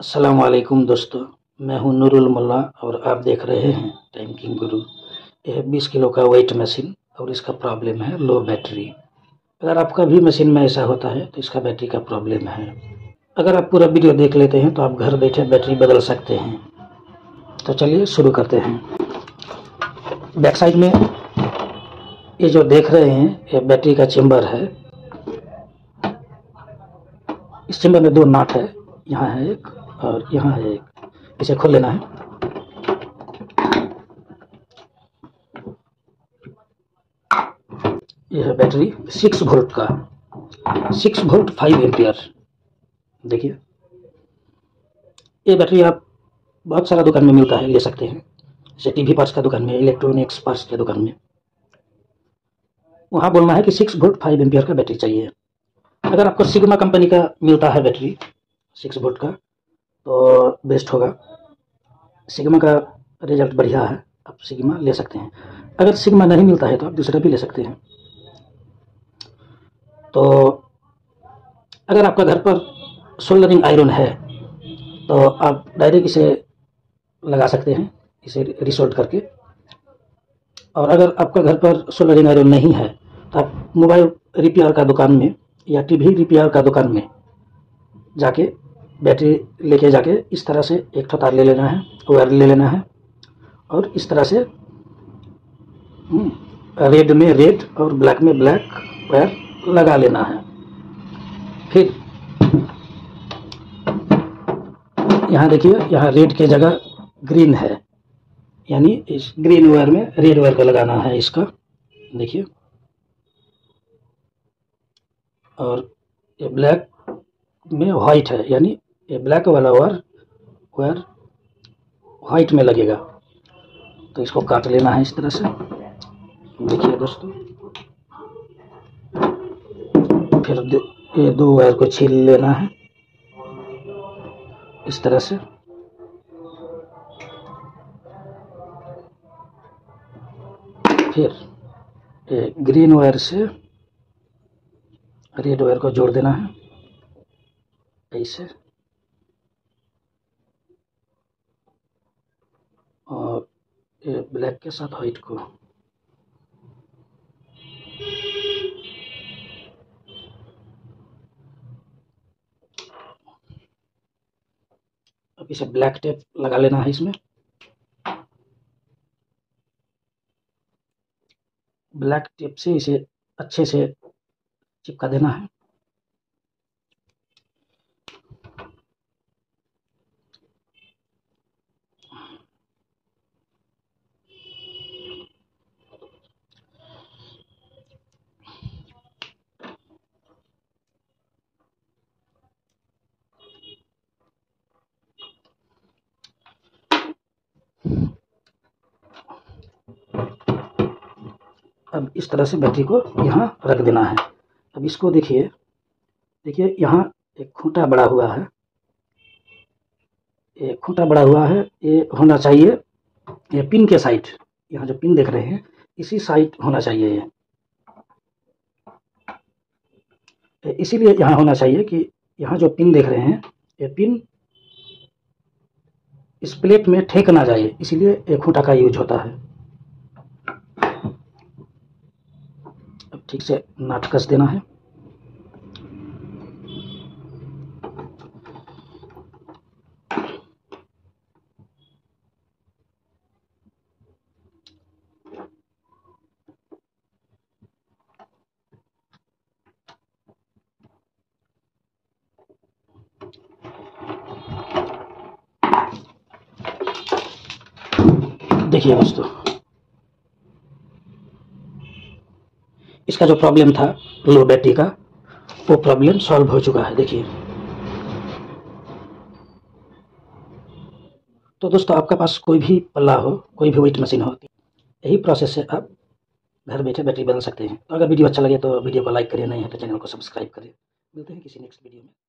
अस्सलाम वालेकुम दोस्तों, मैं हूं नूरुल मुल्ला और आप देख रहे हैं टाइम किंग गुरु। यह 20 किलो का वेट मशीन और इसका प्रॉब्लम है लो बैटरी। अगर आपका भी मशीन में ऐसा होता है तो इसका बैटरी का प्रॉब्लम है। अगर आप पूरा वीडियो देख लेते हैं तो आप घर बैठे बैटरी बदल सकते हैं। तो चलिए शुरू करते हैं। बैक साइड में ये जो देख रहे हैं ये बैटरी का चेम्बर है। इस चेम्बर में दो नट है, यहाँ है एक और यहाँ है एक। इसे खोल लेना है। यह है बैटरी 6 वोल्ट का, 6 वोल्ट 5 एम्पियर। देखिए ये बैटरी आप बहुत सारा दुकान में मिलता है, ले सकते हैं। जैसे टीवी पार्ट्स का दुकान में, इलेक्ट्रॉनिक्स पार्ट्स के दुकान में, वहाँ बोलना है कि 6 वोल्ट 5 एम्पियर का बैटरी चाहिए। अगर आपको सिग्मा कंपनी का मिलता है बैटरी 6 वोल्ट का तो बेस्ट होगा। सिग्मा का रिजल्ट बढ़िया है, आप सिग्मा ले सकते हैं। अगर सिग्मा नहीं मिलता है तो आप दूसरा भी ले सकते हैं। तो अगर आपका घर पर सोल्डरिंग आयरन है तो आप डायरेक्ट इसे लगा सकते हैं, इसे रिसोल्ड करके। और अगर आपका घर पर सोल्डरिंग आयरन नहीं है तो आप मोबाइल रिपेयर का दुकान में या टीवी रिपेयर का दुकान में जाके बैटरी लेके जाके इस तरह से एक तार ले लेना है, वायर ले लेना है और इस तरह से रेड में रेड और ब्लैक में ब्लैक वायर लगा लेना है। फिर यहाँ देखिए, यहाँ रेड के जगह ग्रीन है, यानी इस ग्रीन वायर में रेड वायर का लगाना है इसका। देखिए, और ये ब्लैक में व्हाइट है, यानी ये ब्लैक वाला वायर व्हाइट में लगेगा। तो इसको काट लेना है इस तरह से। देखिए दोस्तों, फिर ये दो वायर को छील लेना है इस तरह से। फिर ये ग्रीन वायर से रेड वायर को जोड़ देना है ऐसे, और ये ब्लैक के साथ व्हाइट को। अब इसे ब्लैक टेप लगा लेना है इसमें। ब्लैक टेप से इसे अच्छे से चिपका देना है। अब इस तरह से बैटरी को यहाँ रख देना है। अब इसको देखिए, देखिए यहाँ एक खूंटा बड़ा हुआ है, एक खूंटा बड़ा हुआ है। ये होना चाहिए, ये पिन के साइड, यहाँ जो पिन देख रहे हैं इसी साइड होना चाहिए। ये इसीलिए यहाँ होना चाहिए कि यहाँ जो पिन देख रहे हैं ये पिन इस प्लेट में ठेक ना जाए, इसीलिए एक खूंटा का यूज होता है। ठीक से नट कस देना है। देखिए दोस्तों, इसका जो प्रॉब्लम था लो बैटरी का वो प्रॉब्लम सॉल्व हो चुका है। देखिए तो दोस्तों, आपके पास कोई भी पल्ला हो, कोई भी वेट मशीन हो, यही प्रोसेस से आप घर बैठे बैटरी बदल सकते हैं। तो अगर वीडियो अच्छा लगे तो वीडियो को लाइक करें, नहीं है तो चैनल को सब्सक्राइब करें। मिलते हैं किसी नेक्स्ट वीडियो में।